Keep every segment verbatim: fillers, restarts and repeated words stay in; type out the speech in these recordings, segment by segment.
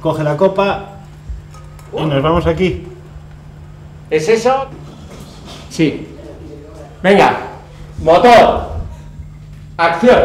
coge la copa y nos vamos aquí. ¿Es eso? Sí. Venga, motor, acción.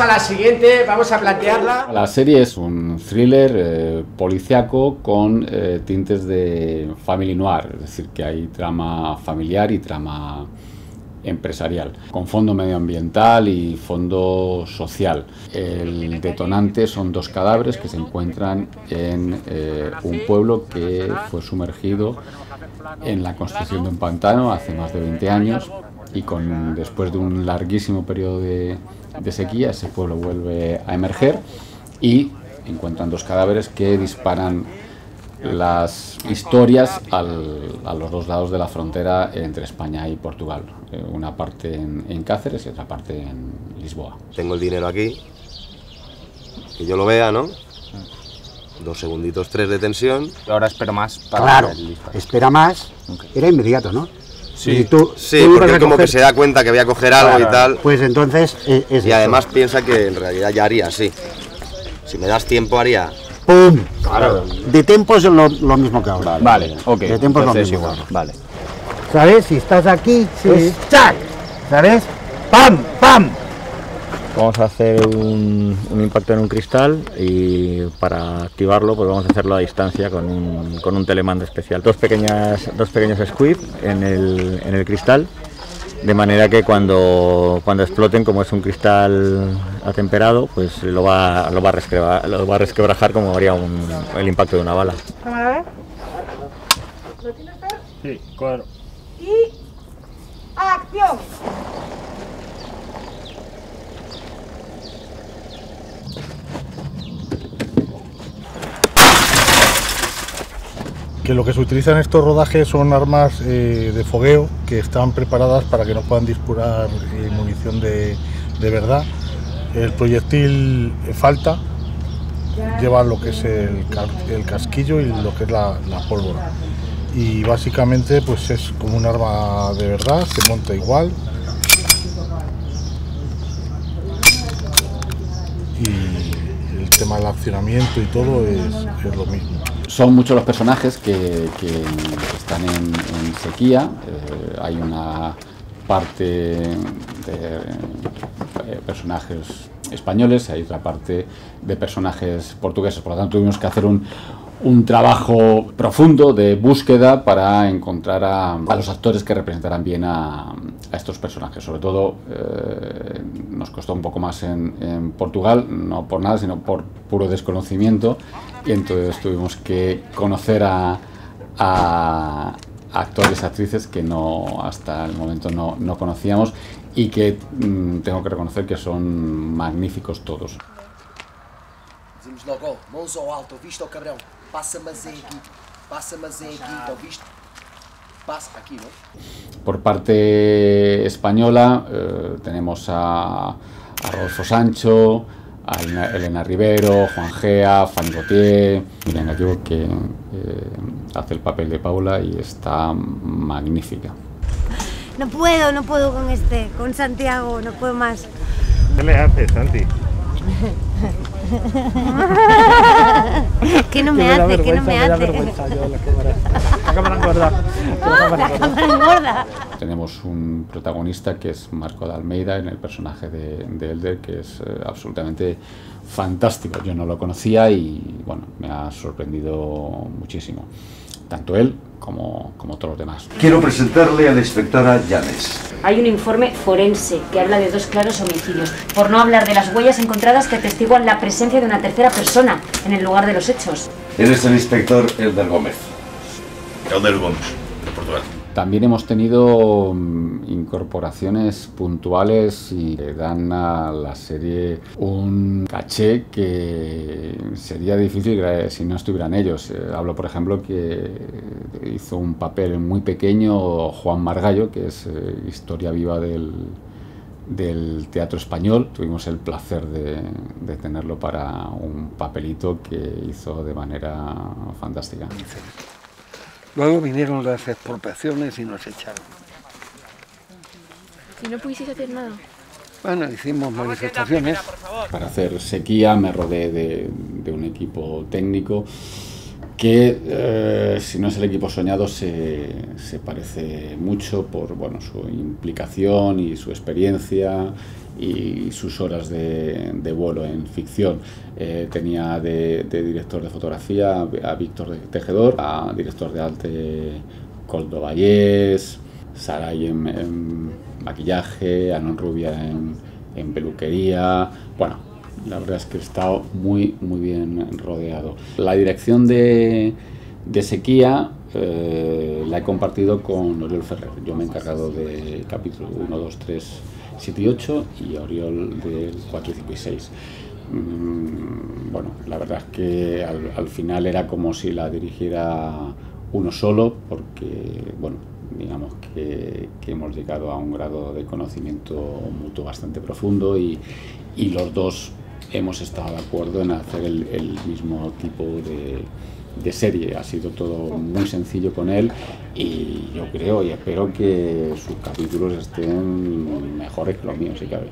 A la siguiente, vamos a plantearla. La serie es un thriller eh, policiaco con eh, tintes de family noir, es decir, que hay trama familiar y trama empresarial, con fondo medioambiental y fondo social. El detonante son dos cadáveres que se encuentran en eh, un pueblo que fue sumergido en la construcción de un pantano hace más de veinte años y con, después de un larguísimo periodo de de sequía, ese pueblo vuelve a emerger y encuentran dos cadáveres que disparan las historias al, a los dos lados de la frontera entre España y Portugal, una parte en, en Cáceres y otra parte en Lisboa. Tengo el dinero aquí, que yo lo vea, ¿no? Dos segunditos, tres de tensión. Ahora espero más. Para claro, espera más, okay. Era inmediato, ¿no? Sí, y tú, sí tú porque como que se da cuenta que voy a coger algo claro, y tal. Pues entonces eh, es y además esto. Piensa que en realidad ya haría, sí. Si me das tiempo haría... ¡Pum! Claro. De tiempo es lo, lo mismo que ahora. Vale, vale, ok. De tiempo es lo mismo igual. Vale. ¿Sabes? Si estás aquí, sí. Pues ¡chac! ¿Sabes? ¡Pam! ¡Pam! Vamos a hacer un, un impacto en un cristal y para activarlo pues vamos a hacerlo a distancia con un, con un telemando especial. Dos, pequeñas, dos pequeños squib en el, en el cristal, de manera que cuando, cuando exploten, como es un cristal atemperado, pues lo va, lo va, a, resquebra, lo va a resquebrajar como haría un, el impacto de una bala. ¿Lo tienes? Sí, claro. Y... ¡acción! Que lo que se utiliza en estos rodajes son armas eh, de fogueo que están preparadas para que no puedan disparar eh, munición de, de verdad. El proyectil falta, lleva lo que es el, el casquillo y lo que es la, la pólvora. Y básicamente pues es como un arma de verdad, se monta igual. Y el tema del accionamiento y todo es, es lo mismo. Son muchos los personajes que, que están en, en sequía, eh, hay una parte de eh, personajes españoles, hay otra parte de personajes portugueses, por lo tanto tuvimos que hacer un, un trabajo profundo de búsqueda para encontrar a, a los actores que representaran bien a, a estos personajes, sobre todo eh, nos costó un poco más en, en Portugal, no por nada, sino por puro desconocimiento. Y entonces tuvimos que conocer a, a actores y actrices que no hasta el momento no, no conocíamos y que mmm, tengo que reconocer que son magníficos todos. Por parte española eh, tenemos a, a Rodolfo Sancho, a Elena Rivero, Juan Gea, Fanny Gautier, Miren, que eh, hace el papel de Paula y está magnífica. No puedo, no puedo con este, con Santiago, no puedo más. ¿Qué le haces, Santi? ¿Qué no me, me hace? ¿Qué no me, me hace? Da vergüenza yo la cámara. La cámara engorda. La cámara, la cámara engorda. Tenemos un protagonista que es Marco de Almeida en el personaje de, de Elder, que es eh, absolutamente fantástico. Yo no lo conocía y bueno, me ha sorprendido muchísimo. Tanto él como, como todos los demás. Quiero presentarle a la inspectora Llanes. Hay un informe forense que habla de dos claros homicidios, por no hablar de las huellas encontradas que atestiguan la presencia de una tercera persona en el lugar de los hechos. Él es el inspector Hélder Gómez. Hélder Gómez, de Portugal. También hemos tenido incorporaciones puntuales y que dan a la serie un caché que sería difícil si no estuvieran ellos. Hablo, por ejemplo, que hizo un papel muy pequeño Juan Margallo, que es historia viva del, del teatro español. Tuvimos el placer de, de tenerlo para un papelito que hizo de manera fantástica. Luego vinieron las expropiaciones y nos echaron. ¿Y no pudisteis hacer nada? Bueno, hicimos manifestaciones. Para hacer Sequía me rodeé de, de un equipo técnico que, eh, si no es el equipo soñado, se, se parece mucho por bueno, su implicación y su experiencia y sus horas de, de vuelo en ficción. Eh, tenía de, de director de fotografía a Víctor Tejedor, a director de arte Coldo Vallés, Saray en, en maquillaje, Anon Rubia en, en peluquería. Bueno, la verdad es que he estado muy, muy bien rodeado. La dirección de, de Sequía eh, la he compartido con Oriol Ferrer. Yo me he encargado de capítulo uno, dos, tres, siete y ocho y Oriol del cuatro, cinco y seis. Mm, bueno, la verdad es que al, al final era como si la dirigiera uno solo, porque, bueno, digamos que, que hemos llegado a un grado de conocimiento mutuo bastante profundo y, y los dos hemos estado de acuerdo en hacer el, el mismo tipo de, de serie. Ha sido todo muy sencillo con él y yo creo y espero que sus capítulos estén mejores que los míos, si cabe.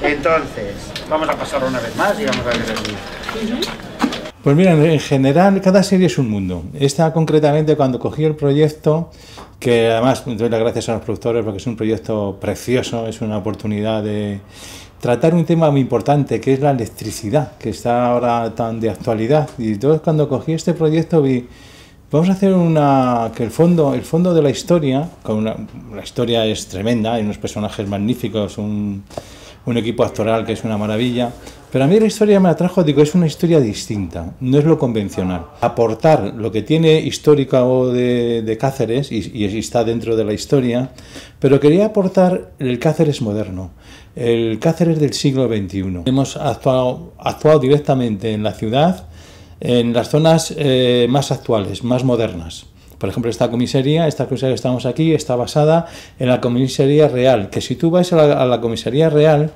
Entonces, vamos a pasarlo una vez más y vamos a ver el... Pues mira, en general, cada serie es un mundo. Esta, concretamente, cuando cogí el proyecto, que además doy las gracias a los productores porque es un proyecto precioso, es una oportunidad de tratar un tema muy importante, que es la electricidad, que está ahora tan de actualidad. Y entonces, cuando cogí este proyecto, vi... Vamos a hacer una... que el fondo, el fondo de la historia... Con una, la historia es tremenda, hay unos personajes magníficos, un... un equipo actoral que es una maravilla, pero a mí la historia me atrajo, digo, es una historia distinta, no es lo convencional. Aportar lo que tiene histórico de, de Cáceres, y, y está dentro de la historia, pero quería aportar el Cáceres moderno, el Cáceres del siglo veintiuno. Hemos actuado, actuado directamente en la ciudad, en las zonas eh, más actuales, más modernas. Por ejemplo, esta comisaría, esta comisaría que estamos aquí, está basada en la comisaría real, que si tú vas a la, a la comisaría real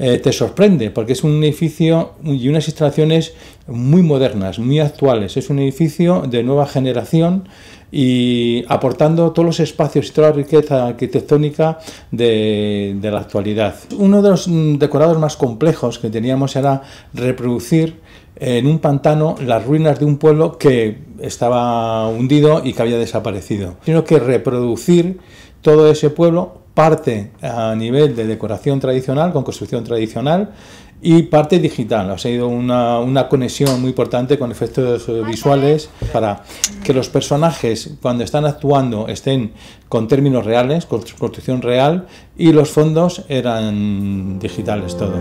eh, te sorprende, porque es un edificio y unas instalaciones muy modernas, muy actuales. Es un edificio de nueva generación y aportando todos los espacios y toda la riqueza arquitectónica de, de la actualidad. Uno de los decorados más complejos que teníamos era reproducir en un pantano las ruinas de un pueblo que estaba hundido y que había desaparecido, sino que reproducir todo ese pueblo, parte a nivel de decoración tradicional, con construcción tradicional, y parte digital. Ha sido una, una conexión muy importante con efectos visuales para que los personajes, cuando están actuando, estén con términos reales, con construcción real, y los fondos eran digitales todo.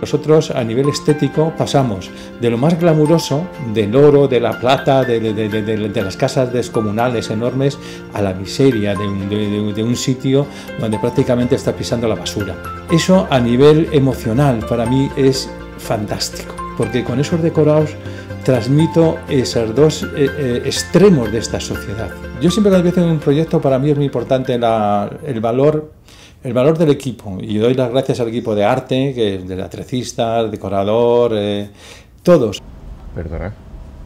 Nosotros, a nivel estético, pasamos de lo más glamuroso, del oro, de la plata, de, de, de, de, de las casas descomunales enormes, a la miseria de un, de, de un sitio donde prácticamente está pisando la basura. Eso, a nivel emocional, para mí es fantástico, porque con esos decorados transmito esos dos eh, eh, extremos de esta sociedad. Yo siempre que empiezo en un proyecto, para mí es muy importante la, el valor El valor del equipo, y doy las gracias al equipo de arte, que es del atrecista, el decorador, eh, todos. Perdona,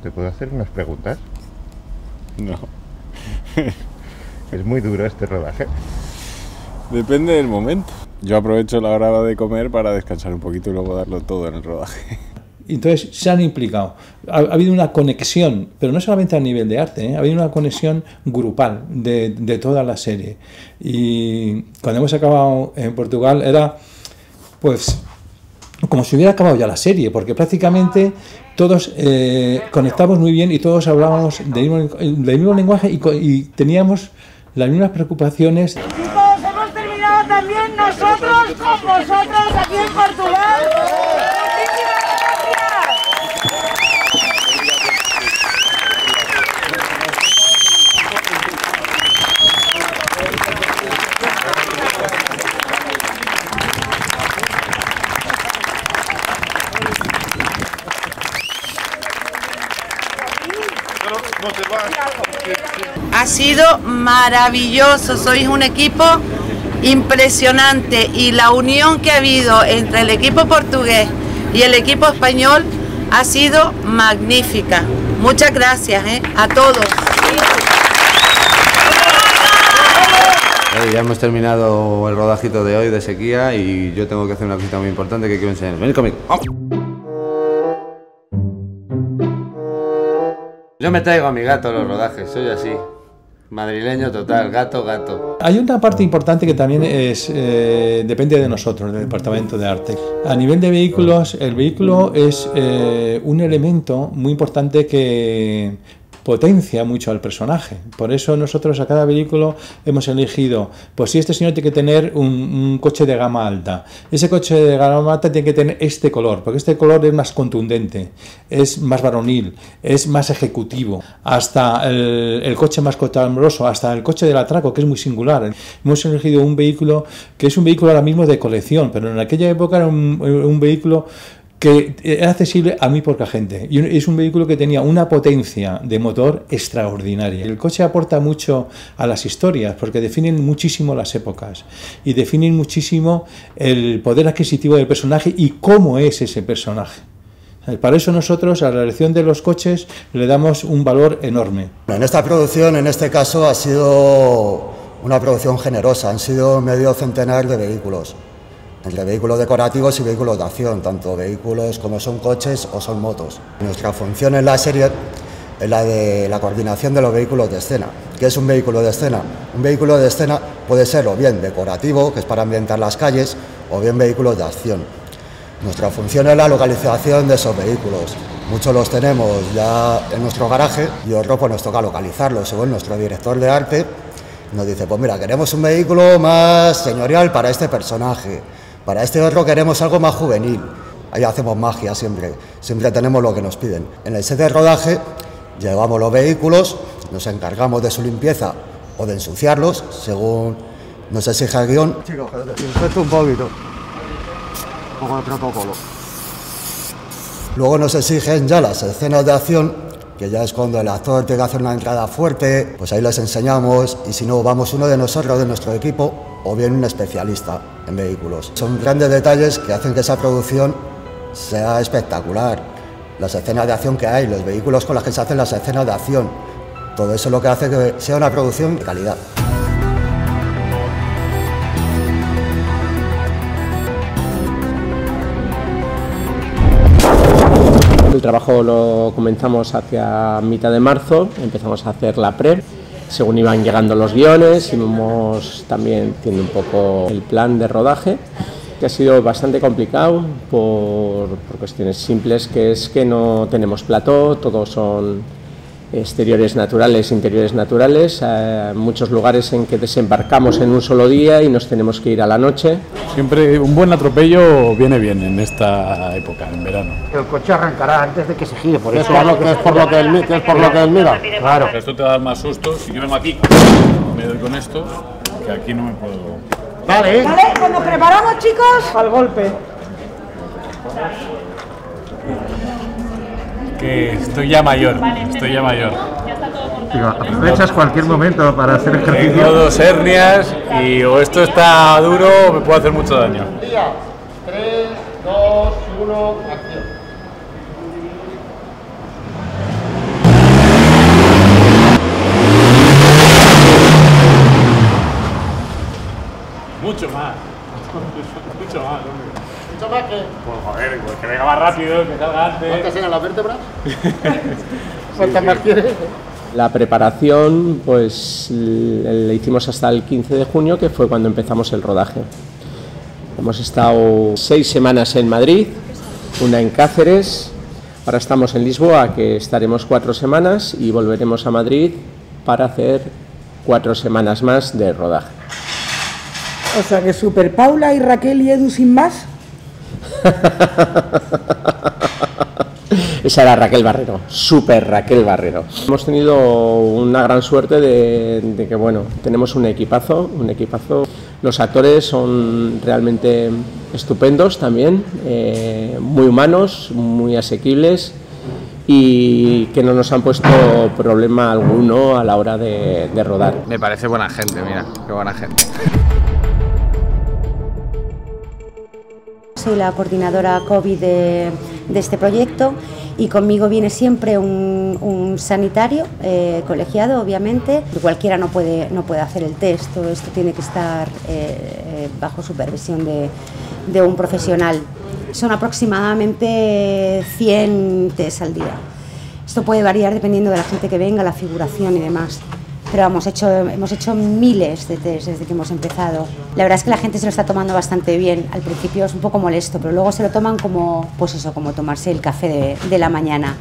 ¿te puedo hacer unas preguntas? No. Es muy duro este rodaje. Depende del momento. Yo aprovecho la hora de comer para descansar un poquito y luego darlo todo en el rodaje. Entonces se han implicado, ha, ha habido una conexión, pero no solamente a nivel de arte, ¿eh? Ha habido una conexión grupal de, de toda la serie. Y cuando hemos acabado en Portugal era pues como si hubiera acabado ya la serie, porque prácticamente todos eh, conectamos muy bien y todos hablábamos del mismo, del mismo lenguaje y, y teníamos las mismas preocupaciones. Chicos, hemos terminado también nosotros con vosotros aquí en Portugal. Ha sido maravilloso, sois un equipo impresionante y la unión que ha habido entre el equipo portugués y el equipo español ha sido magnífica. Muchas gracias ¿eh? a todos. Ya hemos terminado el rodajito de hoy de Sequía y yo tengo que hacer una visita muy importante que quiero enseñar. Venid conmigo. Yo me traigo a mi gato a los rodajes, soy así. Madrileño total, gato, gato. Hay una parte importante que también es eh, depende de nosotros, del departamento de arte. A nivel de vehículos, el vehículo es eh, un elemento muy importante que potencia mucho al personaje. Por eso nosotros a cada vehículo hemos elegido, pues si este señor tiene que tener un, un coche de gama alta, ese coche de gama alta tiene que tener este color, porque este color es más contundente, es más varonil, es más ejecutivo, hasta el, el coche más cotambroso, hasta el coche del atraco, que es muy singular. Hemos elegido un vehículo que es un vehículo ahora mismo de colección, pero en aquella época era un, un vehículo que era accesible a muy poca gente y es un vehículo que tenía una potencia de motor extraordinaria. El coche aporta mucho a las historias porque definen muchísimo las épocas y definen muchísimo el poder adquisitivo del personaje y cómo es ese personaje. Para eso nosotros a la elección de los coches le damos un valor enorme. En esta producción, en este caso, ha sido una producción generosa, han sido medio centenar de vehículos. Entre vehículos decorativos y vehículos de acción, tanto vehículos como son coches o son motos. Nuestra función en la serie es la de la coordinación de los vehículos de escena. ¿Qué es un vehículo de escena? Un vehículo de escena puede ser o bien decorativo, que es para ambientar las calles, o bien vehículos de acción. Nuestra función es la localización de esos vehículos. Muchos los tenemos ya en nuestro garaje y otros pues nos toca localizarlos, según nuestro director de arte nos dice, pues mira, queremos un vehículo más señorial para este personaje. Para este otro queremos algo más juvenil. Ahí hacemos magia siempre, siempre tenemos lo que nos piden. En el set de rodaje llevamos los vehículos, nos encargamos de su limpieza o de ensuciarlos, según nos exige el guión. Chicos, que desinfecto un poquito, un poco de protocolo. Luego nos exigen ya las escenas de acción, que ya es cuando el actor tiene que hacer una entrada fuerte, pues ahí les enseñamos y si no, vamos uno de nosotros, de nuestro equipo, o bien un especialista en vehículos. Son grandes detalles que hacen que esa producción sea espectacular. Las escenas de acción que hay, los vehículos con los que se hacen las escenas de acción, todo eso es lo que hace que sea una producción de calidad. El trabajo lo comenzamos hacia mitad de marzo, empezamos a hacer la pre. Según iban llegando los guiones, íbamos también tiene un poco el plan de rodaje, que ha sido bastante complicado por, por cuestiones simples, que es que no tenemos plató, todos son exteriores naturales, interiores naturales, eh, muchos lugares en que desembarcamos en un solo día y nos tenemos que ir a la noche. Siempre un buen atropello viene bien en esta época, en verano. El coche arrancará antes de que se gire, por eso es, que es por lo que él mira. Claro. claro. Esto te da más susto, si yo me maquillo, me doy con esto, que aquí no me puedo... Vale, vale, cuando preparamos chicos, al golpe. Que estoy ya mayor, estoy ya mayor. Aprovechas cualquier momento para hacer ejercicio. Tengo dos hernias y o esto está duro o me puede hacer mucho daño. tres, dos, uno, acción. Mucho más. Mucho más, hombre. ¿Mucho más qué? Pues joder, pues que venga más rápido, que salga antes. ¿Cuántas eran las vértebras? ¿Cuántas más quieres? La preparación, pues la hicimos hasta el quince de junio, que fue cuando empezamos el rodaje. Hemos estado seis semanas en Madrid, una en Cáceres, ahora estamos en Lisboa, que estaremos cuatro semanas, y volveremos a Madrid para hacer cuatro semanas más de rodaje. O sea que Super Paula y Raquel y Edu sin más. Esa era Raquel Barrero, Super Raquel Barrero. Hemos tenido una gran suerte de, de que, bueno, tenemos un equipazo, un equipazo. Los actores son realmente estupendos también, eh, muy humanos, muy asequibles y que no nos han puesto problema alguno a la hora de, de rodar. Me parece buena gente, mira, qué buena gente. Soy la coordinadora COVID de, de este proyecto y conmigo viene siempre un, un sanitario eh, colegiado, obviamente. Cualquiera no puede, no puede hacer el test, todo esto tiene que estar eh, bajo supervisión de, de un profesional. Son aproximadamente cien tests al día. Esto puede variar dependiendo de la gente que venga, la figuración y demás. Pero hemos hecho, hemos hecho miles de test desde que hemos empezado. La verdad es que la gente se lo está tomando bastante bien. Al principio es un poco molesto, pero luego se lo toman como, pues eso, como tomarse el café de, de la mañana.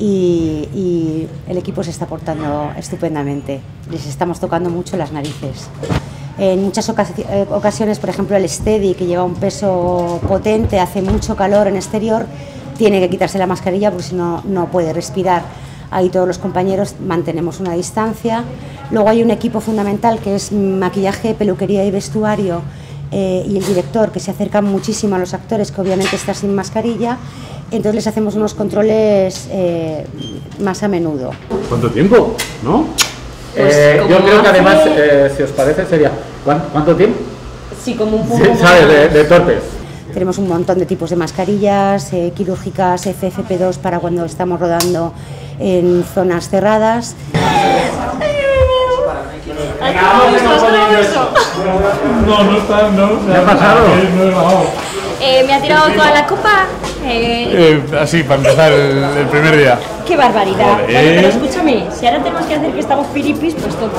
Y, y el equipo se está portando estupendamente. Les estamos tocando mucho las narices. En muchas ocasiones, por ejemplo, el steady, que lleva un peso potente, hace mucho calor en exterior, tiene que quitarse la mascarilla porque si no, no puede respirar. Ahí todos los compañeros mantenemos una distancia. Luego hay un equipo fundamental que es maquillaje, peluquería y vestuario eh, y el director, que se acercan muchísimo a los actores, que obviamente están sin mascarilla. Entonces les hacemos unos controles eh, más a menudo. ¿Cuánto tiempo? ¿No? Pues eh, yo creo hace... que además, eh, si os parece, sería... ¿Cuánto tiempo? Sí, como un poco... Sí, ¿sabes? De, de torpes. Tenemos un montón de tipos de mascarillas, eh, quirúrgicas, F F P dos para cuando estamos rodando en zonas cerradas. No, no está, no. ¿Qué ha pasado? Eh, me ha tirado toda la copa. Eh, eh, así, para empezar el, el primer día. ¡Qué barbaridad! Vale. Bueno, pero escúchame, si ahora tenemos que hacer que estamos piripis, pues toma.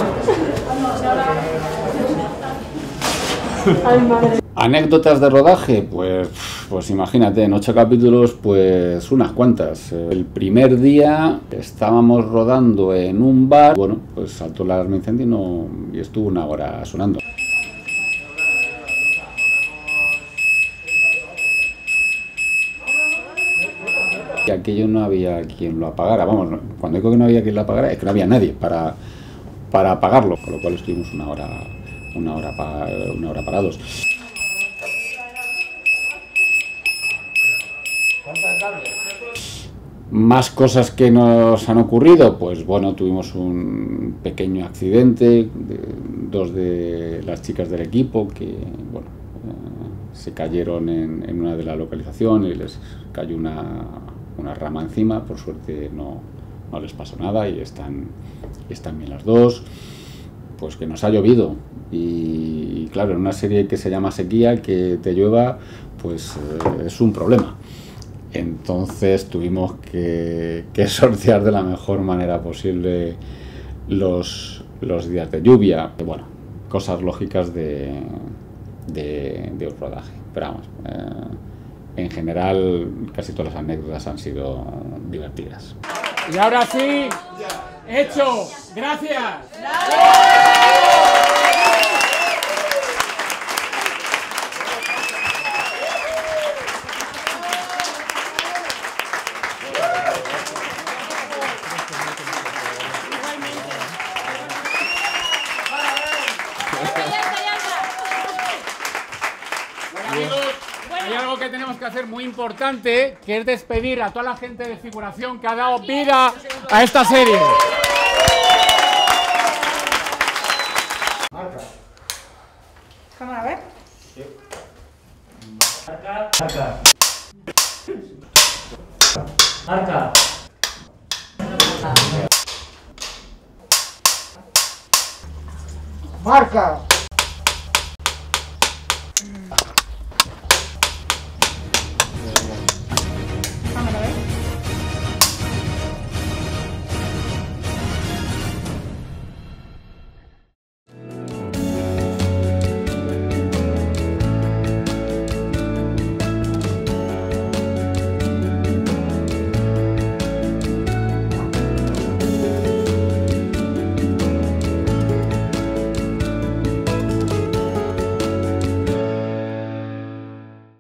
Ay, madre. Anécdotas de rodaje, pues, pues imagínate, en ocho capítulos, pues unas cuantas. El primer día estábamos rodando en un bar, bueno, pues saltó el alarma incendio y, no, y estuvo una hora sonando. Y aquello no había quien lo apagara, vamos, cuando digo que no había quien lo apagara es que no había nadie para, para apagarlo, con lo cual estuvimos una hora, una hora, pa, una hora parados. Más cosas que nos han ocurrido, pues bueno, tuvimos un pequeño accidente, dos de las chicas del equipo que, bueno, eh, se cayeron en, en una de las localizaciones y les cayó una, una rama encima, por suerte no, no les pasó nada y están, están bien las dos. Pues que nos ha llovido y, y claro, en una serie que se llama Sequía, que te llueva, pues eh, es un problema. Entonces tuvimos que, que sortear de la mejor manera posible los, los días de lluvia. Bueno, cosas lógicas de, de, de un rodaje. Pero vamos, eh, en general casi todas las anécdotas han sido divertidas. Y ahora sí, hecho. Gracias. ¡Bravo! Muy importante, que es despedir a toda la gente de figuración que ha dado vida a esta serie. Marca. Cámara, a ver. Sí. Marca. Marca. Marca. Marca.